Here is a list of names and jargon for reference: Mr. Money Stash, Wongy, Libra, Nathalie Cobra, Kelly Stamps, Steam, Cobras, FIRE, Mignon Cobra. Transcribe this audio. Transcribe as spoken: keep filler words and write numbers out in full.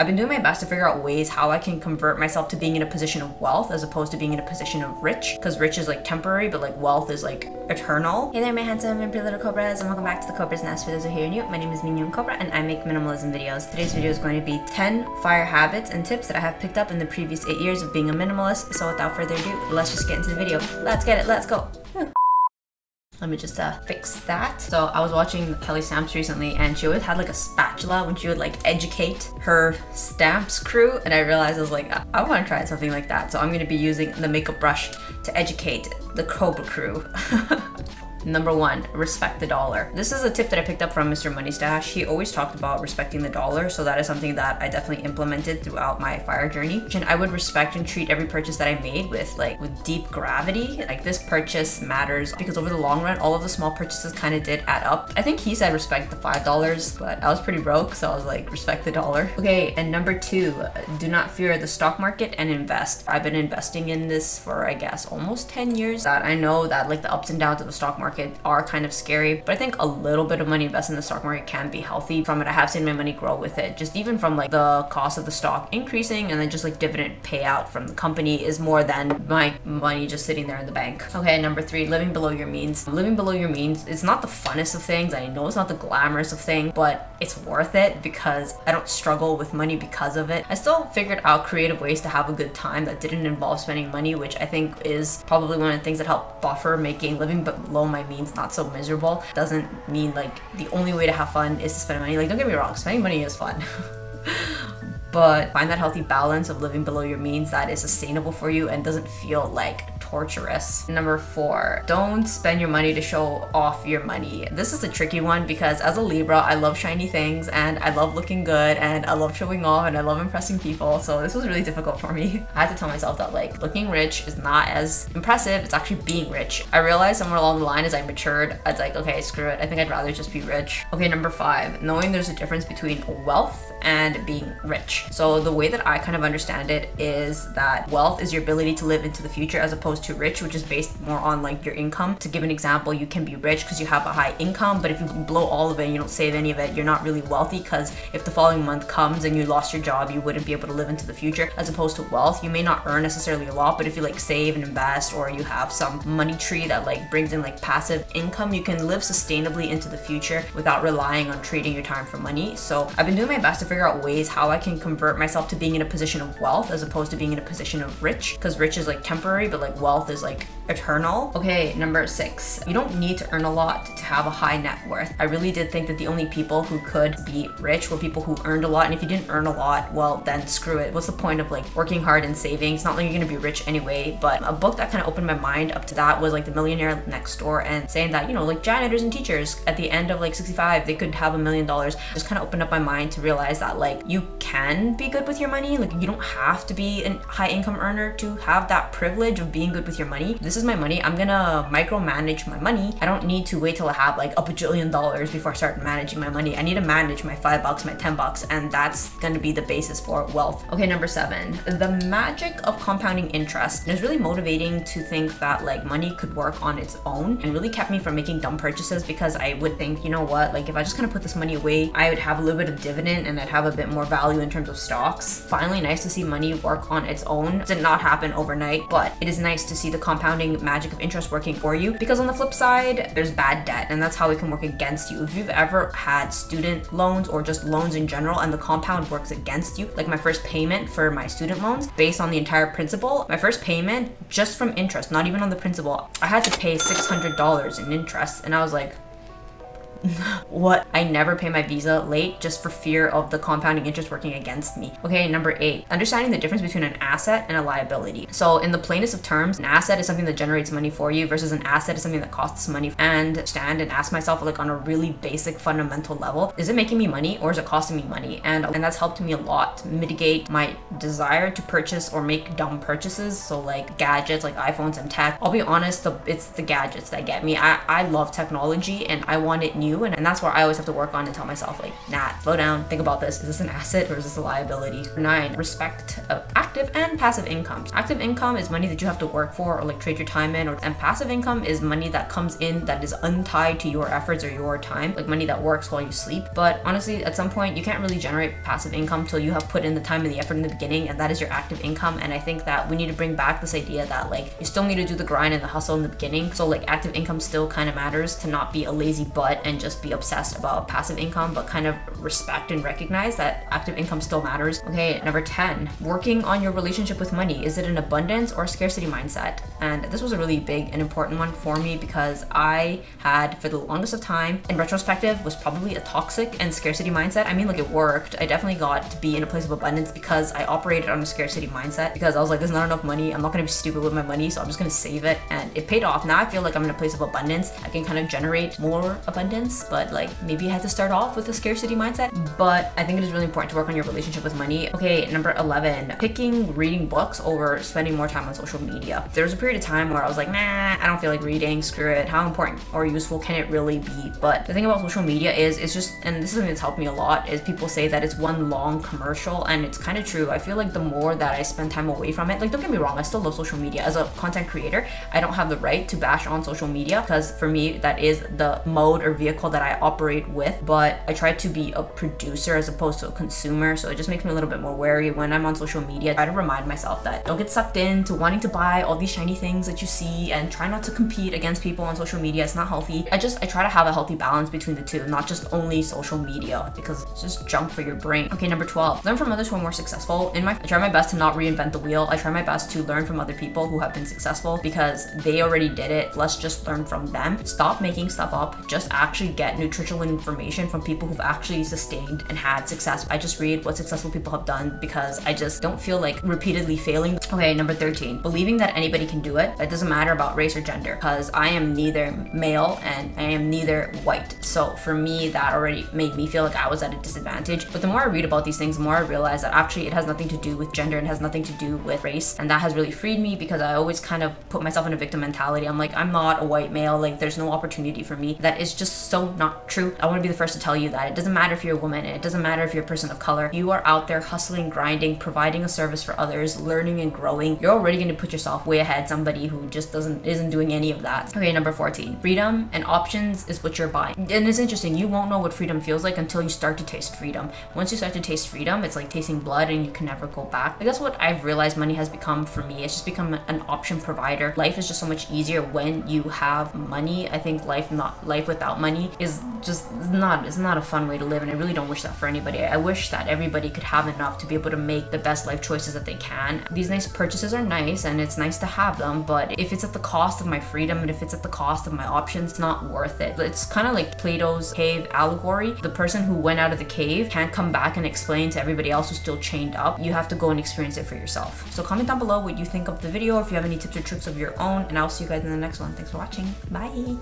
I've been doing my best to figure out ways how I can convert myself to being in a position of wealth as opposed to being in a position of rich, because rich is like temporary, but like wealth is like eternal. Hey there, my handsome and pretty little cobras, and welcome back to the Cobra's Nest. For those who are here new, my name is Mignon Cobra and I make minimalism videos. Today's video is going to be ten fire habits and tips that I have picked up in the previous eight years of being a minimalist. So without further ado, let's just get into the video. Let's get it, let's go. Let me just uh, fix that. So I was watching Kelly Stamps recently, and she always had like a spatula when she would like educate her stamps crew, and I realized I was like, I, I want to try something like that. So I'm going to be using the makeup brush to educate the Cobra crew. Number one, respect the dollar. This is a tip that I picked up from Mister Money Stash. He always talked about respecting the dollar, so that is something that I definitely implemented throughout my FIRE journey. And I would respect and treat every purchase that I made with like with deep gravity. Like, this purchase matters, because over the long run, all of the small purchases kind of did add up. I think he said respect the five dollars, but I was pretty broke, so I was like, respect the dollar. Okay, and number two, do not fear the stock market and invest. I've been investing in this for, I guess, almost ten years. That I know that like the ups and downs of the stock market are kind of scary, but I think a little bit of money invested in the stock market can be healthy from it. I have seen my money grow with it, just even from like the cost of the stock increasing, and then just like dividend payout from the company is more than my money just sitting there in the bank. Okay, number three, living below your means. Living below your means is not the funnest of things. I know it's not the glamorous of thing, but it's worth it because I don't struggle with money because of it. I still figured out creative ways to have a good time that didn't involve spending money, which I think is probably one of the things that helped buffer making living below my means not so miserable. Doesn't mean like the only way to have fun is to spend money. Like, don't get me wrong, spending money is fun. But find that healthy balance of living below your means that is sustainable for you and doesn't feel like torturous. Number four, don't spend your money to show off your money. This is a tricky one because as a Libra, I love shiny things and I love looking good and I love showing off and I love impressing people. So this was really difficult for me. I had to tell myself that like looking rich is not as impressive, it's actually being rich. I realized somewhere along the line as I matured, I was like, okay, screw it. I think I'd rather just be rich. Okay, number five, knowing there's a difference between wealth and being rich. So the way that I kind of understand it is that wealth is your ability to live into the future as opposed to rich, which is based more on like your income. To give an example, you can be rich because you have a high income, but if you blow all of it and you don't save any of it, you're not really wealthy, because if the following month comes and you lost your job, you wouldn't be able to live into the future. As opposed to wealth, you may not earn necessarily a lot, but if you like save and invest, or you have some money tree that like brings in like passive income, you can live sustainably into the future without relying on trading your time for money. So I've been doing my best to figure out ways how I can convert myself to being in a position of wealth as opposed to being in a position of rich, because rich is like temporary, but like wealth is like eternal. Okay, number six, you don't need to earn a lot to have a high net worth. I really did think that the only people who could be rich were people who earned a lot, and if you didn't earn a lot, well then screw it. What's the point of like working hard and saving? It's not like you're gonna be rich anyway. But a book that kind of opened my mind up to that was like The Millionaire Next Door, and saying that, you know, like janitors and teachers at the end of like sixty-five, they could have a million dollars. Just kind of opened up my mind to realize that like you can be good with your money. Like, you don't have to be a high income earner to have that privilege of being good with your money. This is my money. I'm gonna micromanage my money. I don't need to wait till I have like a bajillion dollars before I start managing my money. I need to manage my five bucks, my ten bucks, and that's gonna be the basis for wealth. Okay, number seven, the magic of compounding interest. It was really motivating to think that like money could work on its own, and really kept me from making dumb purchases, because I would think, you know what, like if I just kind of put this money away, I would have a little bit of dividend and I'd have a bit more value in terms of stocks. Finally, nice to see money work on its own. It did not happen overnight, but it is nice to see the compounding magic of interest working for you, because on the flip side, there's bad debt, and that's how it can work against you. If you've ever had student loans or just loans in general and the compound works against you, like my first payment for my student loans based on the entire principal, my first payment just from interest, not even on the principal, I had to pay six hundred dollars in interest, and I was like, what? I never pay my Visa late just for fear of the compounding interest working against me. Okay, number eight, understanding the difference between an asset and a liability. So in the plainest of terms, an asset is something that generates money for you, versus an asset is something that costs money. And stand and ask myself, like on a really basic fundamental level, is it making me money or is it costing me money? And, and that's helped me a lot to mitigate my desire to purchase or make dumb purchases. So like gadgets, like iPhones and tech. I'll be honest, the, it's the gadgets that get me. I, I love technology and I want it new you. And, and that's where I always have to work on and tell myself, like, Nat, slow down, think about this. Is this an asset or is this a liability? Nine, respect of active and passive income. Active income is money that you have to work for or like trade your time in, or, and passive income is money that comes in that is untied to your efforts or your time, like money that works while you sleep. But honestly, at some point, you can't really generate passive income till you have put in the time and the effort in the beginning, and that is your active income. And I think that we need to bring back this idea that like you still need to do the grind and the hustle in the beginning. So like active income still kind of matters, to not be a lazy butt and just be obsessed about passive income, but kind of respect and recognize that active income still matters. Okay, number ten, working on your relationship with money. Is it an abundance or scarcity mindset? And this was a really big and important one for me because I had, for the longest of time, in retrospective, was probably a toxic and scarcity mindset. I mean, like, it worked. I definitely got to be in a place of abundance because I operated on a scarcity mindset, because I was like, there's not enough money. I'm not going to be stupid with my money, so I'm just going to save it. And it paid off. Now I feel like I'm in a place of abundance. I can kind of generate more abundance, but like maybe I had to start off with a scarcity mindset. But I think it is really important to work on your relationship with money. Okay, number eleven, picking reading books over spending more time on social media. There was a period of time where I was like, nah, I don't feel like reading, screw it. How important or useful can it really be? But the thing about social media is it's just, and this is something that's helped me a lot, is people say that it's one long commercial, and it's kind of true. I feel like the more that I spend time away from it, like, don't get me wrong, I still love social media. As a content creator, I don't have the right to bash on social media because for me, that is the mode or vehicle that I operate with. But I try to be a producer as opposed to a consumer. So it just makes me a little bit more wary when I'm on social media. I try to remind myself that don't get sucked into wanting to buy all these shiny things that you see, and try not to compete against people on social media. It's not healthy. I just, I try to have a healthy balance between the two, not just only social media, because it's just junk for your brain. Okay, number twelve, learn from others who are more successful. In my, I try my best to not reinvent the wheel. I try my best to learn from other people who have been successful because they already did it. Let's just learn from them. Stop making stuff up. Just actually get nutritional information from people who've actually sustained and had success. I just read what successful people have done because I just don't feel like repeatedly failing. Okay, number thirteen, believing that anybody can do it. It doesn't matter about race or gender, because I am neither male and I am neither white. So for me, that already made me feel like I was at a disadvantage. But the more I read about these things, the more I realize that actually it has nothing to do with gender and has nothing to do with race. And that has really freed me because I always kind of put myself in a victim mentality. I'm like, I'm not a white male, like there's no opportunity for me. That is just so not true. I want to be the first to tell you that it doesn't matter if you're a woman, and it doesn't matter if you're a person of color. You are out there hustling, grinding, providing a service for others, learning and growing. You're already going to put yourself way ahead somebody who just doesn't isn't doing any of that. Okay, number fourteen, freedom and options is what you're buying. And it's interesting, you won't know what freedom feels like until you start to taste freedom. Once you start to taste freedom, it's like tasting blood, and you can never go back. Like, that's what I've realized money has become for me. It's just become an option provider. Life is just so much easier when you have money. I think life not life without money is just not it's not a fun way to live, and I really don't wish that for anybody. I wish that everybody could have enough to be able to make the best life choices that they can. These nice purchases are nice and it's nice to have them, but if it's at the cost of my freedom and if it's at the cost of my options, it's not worth it. It's kind of like Plato's cave allegory. The person who went out of the cave can't come back and explain to everybody else who's still chained up. You have to go and experience it for yourself. So comment down below what you think of the video, or if you have any tips or tricks of your own, and I'll see you guys in the next one. Thanks for watching. Bye.